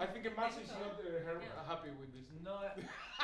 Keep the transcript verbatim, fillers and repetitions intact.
I think Max is not uh, happy with this. No.